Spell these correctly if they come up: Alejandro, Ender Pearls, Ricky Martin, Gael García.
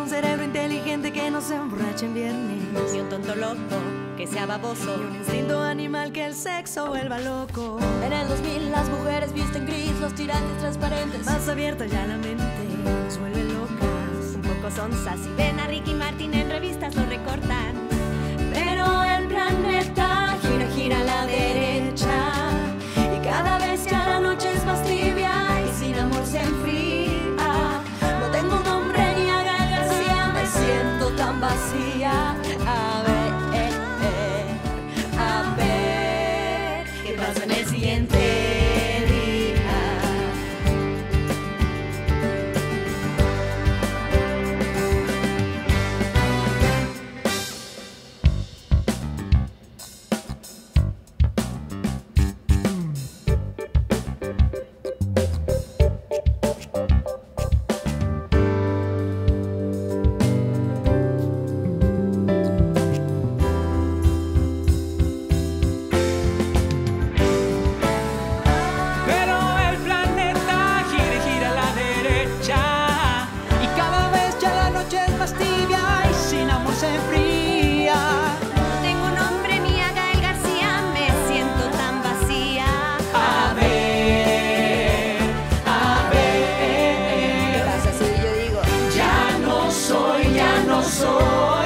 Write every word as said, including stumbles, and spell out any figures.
un cerebro inteligente que no se emborrache en viernes, ni un tonto loco que sea baboso, ni un instinto animal que el sexo vuelva loco. En el dos mil las mujeres visten gris, los tirantes transparentes, más abierta ya la mente, nos vuelve locas, un poco sonsas. Si ven a Ricky Martin en revistas lo recortan, pero el planeta gira, gira a la derecha, y cada vez que la noche es más tibia y sin amor se enfría. No tengo un nombre ni agarración, me siento tan vacía. A ver, a ver qué pasa en el siguiente se fría. No tengo nombre, mi Gael García, me siento tan vacía. A ver, a ver, ¿qué pasa si yo digo ya no soy, ya no soy?